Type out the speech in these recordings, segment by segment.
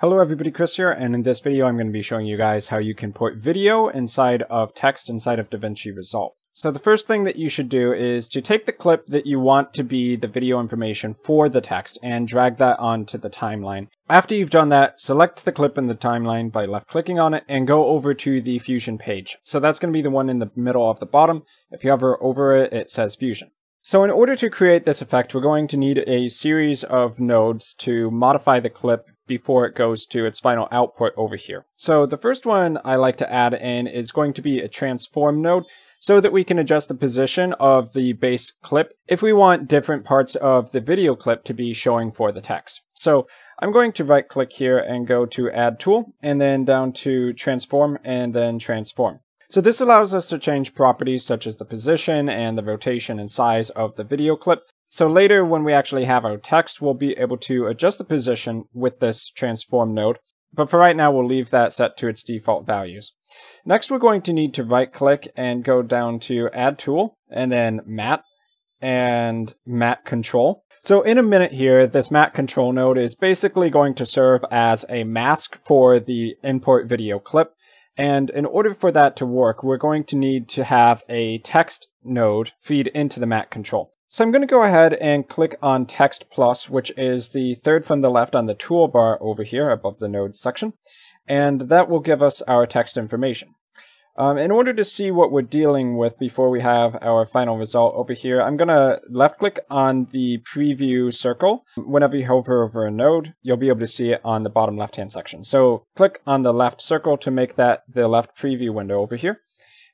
Hello everybody, Chris here, and in this video I'm going to be showing you guys how you can put video inside of text inside of DaVinci Resolve. So the first thing that you should do is to take the clip that you want to be the video information for the text and drag that onto the timeline. After you've done that, select the clip in the timeline by left clicking on it and go over to the Fusion page. So that's going to be the one in the middle of the bottom. If you hover over it, it says Fusion. So in order to create this effect, we're going to need a series of nodes to modify the clip before it goes to its final output over here. So the first one I like to add in is going to be a transform node so that we can adjust the position of the base clip if we want different parts of the video clip to be showing for the text. So I'm going to right click here and go to add tool and then down to transform and then transform. So this allows us to change properties such as the position and the rotation and size of the video clip. So later when we actually have our text, we'll be able to adjust the position with this transform node. But for right now, we'll leave that set to its default values. Next, we're going to need to right click and go down to add tool and then matte and matte control. So in a minute here, this matte control node is basically going to serve as a mask for the import video clip. And in order for that to work, we're going to need to have a text node feed into the matte control. So I'm going to go ahead and click on Text Plus, which is the third from the left on the toolbar over here above the nodes section, and that will give us our text information. In order to see what we're dealing with before we have our final result over here, I'm going to left click on the preview circle. Whenever you hover over a node, you'll be able to see it on the bottom left hand section. So click on the left circle to make that the left preview window over here,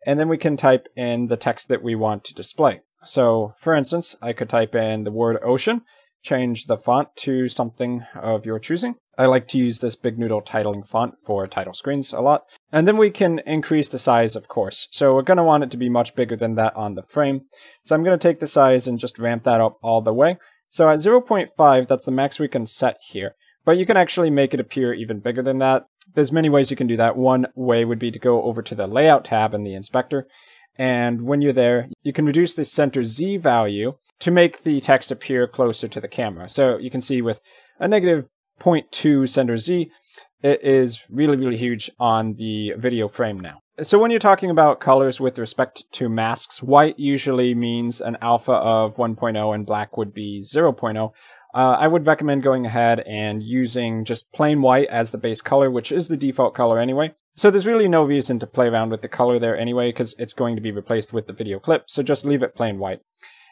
and then we can type in the text that we want to display. So for instance, I could type in the word ocean, change the font to something of your choosing. I like to use this Big Noodle titling font for title screens a lot. And then we can increase the size, of course. So we're going to want it to be much bigger than that on the frame. So I'm going to take the size and just ramp that up all the way. So at 0.5, that's the max we can set here. But you can actually make it appear even bigger than that. There's many ways you can do that. One way would be to go over to the Layout tab in the Inspector. And when you're there, you can reduce the center Z value to make the text appear closer to the camera. So you can see with a negative 0.2 center Z, it is really, really huge on the video frame now. So when you're talking about colors with respect to masks, white usually means an alpha of 1.0 and black would be 0.0. I would recommend going ahead and using just plain white as the base color, which is the default color anyway. So there's really no reason to play around with the color there anyway, because it's going to be replaced with the video clip. So just leave it plain white.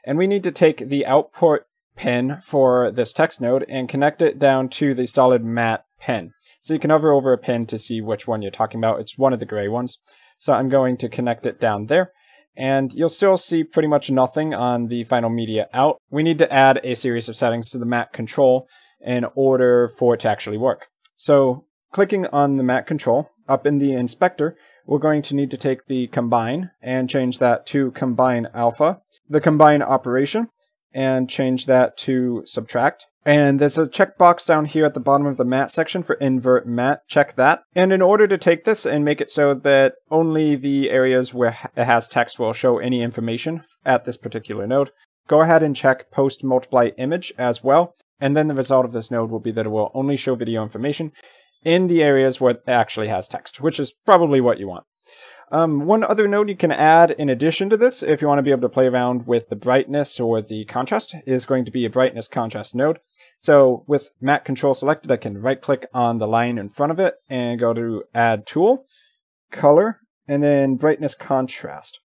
And we need to take the output pin for this text node and connect it down to the solid matte pin. So you can hover over a pin to see which one you're talking about. It's one of the gray ones. So I'm going to connect it down there. And you'll still see pretty much nothing on the final media out. We need to add a series of settings to the matte control in order for it to actually work. So clicking on the matte control up in the inspector, we're going to need to take the combine and change that to combine alpha, the combine operation, and change that to subtract. And there's a checkbox down here at the bottom of the matte section for invert matte. Check that. And in order to take this and make it so that only the areas where it has text will show any information at this particular node, go ahead and check post multiply image as well. And then the result of this node will be that it will only show video information in the areas where it actually has text, which is probably what you want. One other node you can add in addition to this, if you want to be able to play around with the brightness or the contrast, is going to be a brightness contrast node. So with matte control selected, I can right click on the line in front of it and go to add tool, color, and then brightness contrast.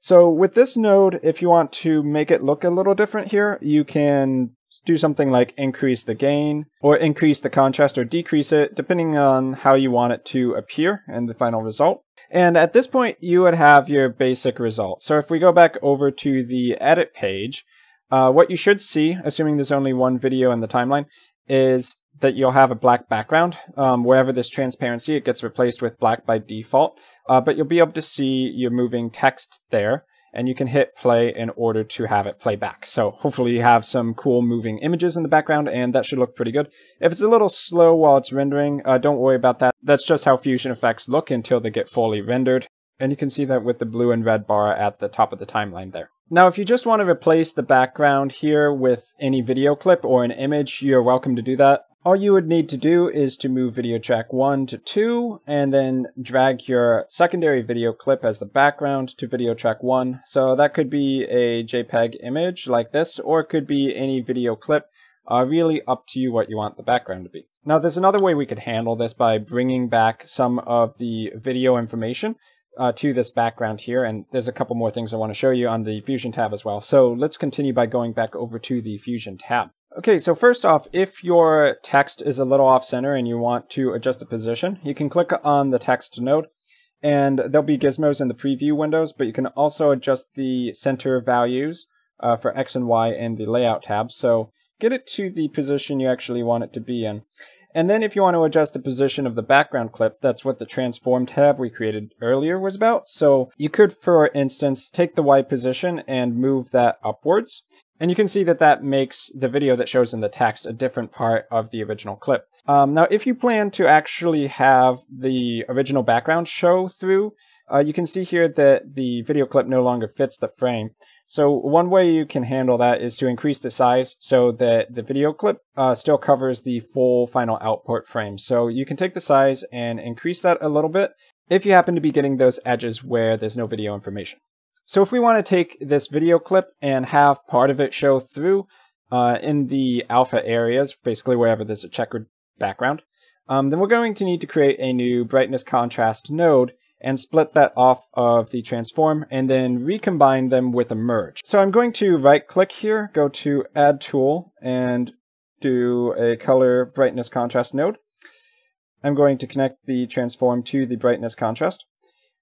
So with this node, if you want to make it look a little different here, you can do something like increase the gain or increase the contrast or decrease it depending on how you want it to appear in the final result. And at this point you would have your basic result. So if we go back over to the edit page, what you should see, assuming there's only one video in the timeline, is that you'll have a black background. Wherever there's transparency, it gets replaced with black by default, but you'll be able to see your moving text there. And you can hit play in order to have it play back. So hopefully you have some cool moving images in the background, and that should look pretty good. If it's a little slow while it's rendering, don't worry about that. That's just how Fusion effects look until they get fully rendered. And you can see that with the blue and red bar at the top of the timeline there. Now, if you just want to replace the background here with any video clip or an image, you're welcome to do that. All you would need to do is to move video track 1 to 2, and then drag your secondary video clip as the background to video track 1. So that could be a JPEG image like this, or it could be any video clip. Really up to you what you want the background to be. Now, there's another way we could handle this by bringing back some of the video information to this background here, and there's a couple more things I want to show you on the Fusion tab as well. So let's continue by going back over to the Fusion tab. Okay, so first off, if your text is a little off-center and you want to adjust the position, you can click on the text node, and there'll be gizmos in the preview windows, but you can also adjust the center values for X and Y in the layout tab. So get it to the position you actually want it to be in. And then if you want to adjust the position of the background clip, that's what the transform tab we created earlier was about. So you could, for instance, take the Y position and move that upwards. And you can see that that makes the video that shows in the text a different part of the original clip. Now, if you plan to actually have the original background show through, you can see here that the video clip no longer fits the frame. So one way you can handle that is to increase the size so that the video clip still covers the full final output frame. So you can take the size and increase that a little bit if you happen to be getting those edges where there's no video information. So if we want to take this video clip and have part of it show through in the alpha areas, basically wherever there's a checkered background, then we're going to need to create a new brightness contrast node and split that off of the transform and then recombine them with a merge. So I'm going to right click here, go to add tool and do a color brightness contrast node. I'm going to connect the transform to the brightness contrast.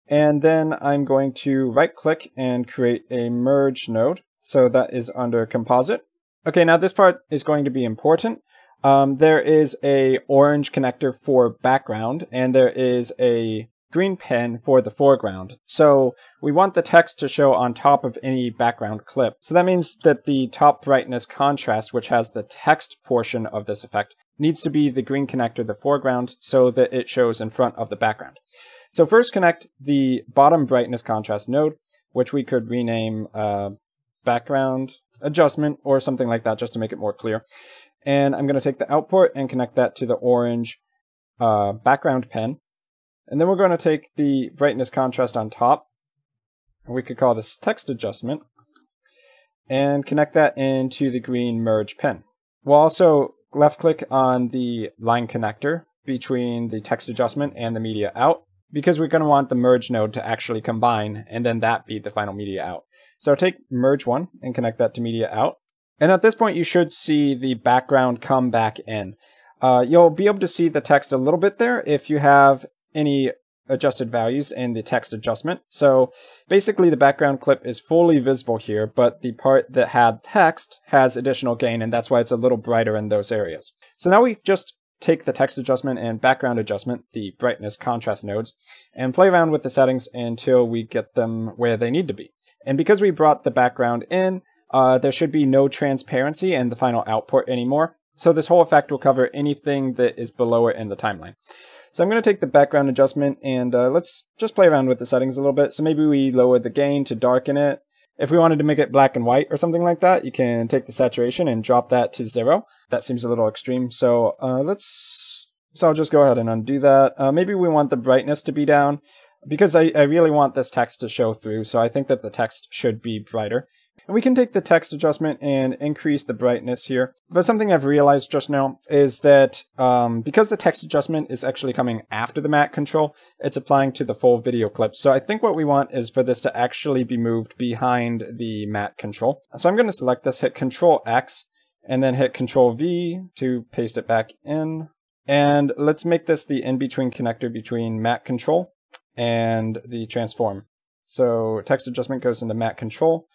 And then I'm going to right click and create a merge node. So that is under composite. Okay, now this part is going to be important. There is a orange connector for background and there is a green pen for the foreground. So we want the text to show on top of any background clip. So that means that the top brightness contrast, which has the text portion of this effect, needs to be the green connector, the foreground, so that it shows in front of the background. So first connect the bottom brightness contrast node, which we could rename background adjustment or something like that just to make it more clear. And I'm going to take the output and connect that to the orange background pen. And then we're going to take the brightness contrast on top, and we could call this text adjustment, and connect that into the green merge pen. We'll also left click on the line connector between the text adjustment and the media out, because we're going to want the merge node to actually combine, and then that be the final media out. So take merge one and connect that to media out. And at this point, you should see the background come back in. You'll be able to see the text a little bit there if you have any adjusted values in the text adjustment. So basically the background clip is fully visible here, but the part that had text has additional gain, and that's why it's a little brighter in those areas. So now we just take the text adjustment and background adjustment, the brightness contrast nodes, and play around with the settings until we get them where they need to be. And because we brought the background in, there should be no transparency in the final output anymore. So this whole effect will cover anything that is below it in the timeline. So I'm going to take the background adjustment and let's just play around with the settings a little bit. So maybe we lower the gain to darken it. If we wanted to make it black and white or something like that, you can take the saturation and drop that to 0. That seems a little extreme. So I'll just go ahead and undo that. Maybe we want the brightness to be down because I really want this text to show through. So I think that the text should be brighter. And we can take the text adjustment and increase the brightness here. But something I've realized just now is that because the text adjustment is actually coming after the matte control, it's applying to the full video clip. So I think what we want is for this to actually be moved behind the matte control. So I'm going to select this, hit Control X, and then hit Control V to paste it back in. And let's make this the in-between connector between matte control and the transform. So text adjustment goes into matte control.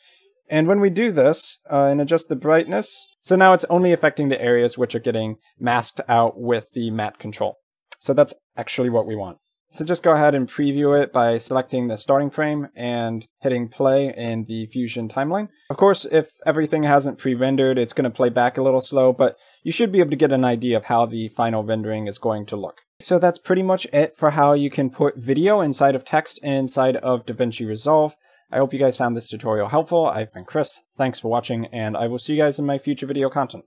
And when we do this and adjust the brightness, so now it's only affecting the areas which are getting masked out with the matte control. So that's actually what we want. So just go ahead and preview it by selecting the starting frame and hitting play in the Fusion timeline. Of course, if everything hasn't pre-rendered, it's going to play back a little slow, but you should be able to get an idea of how the final rendering is going to look. So that's pretty much it for how you can put video inside of text inside of DaVinci Resolve. I hope you guys found this tutorial helpful. I've been Chris, thanks for watching, and I will see you guys in my future video content.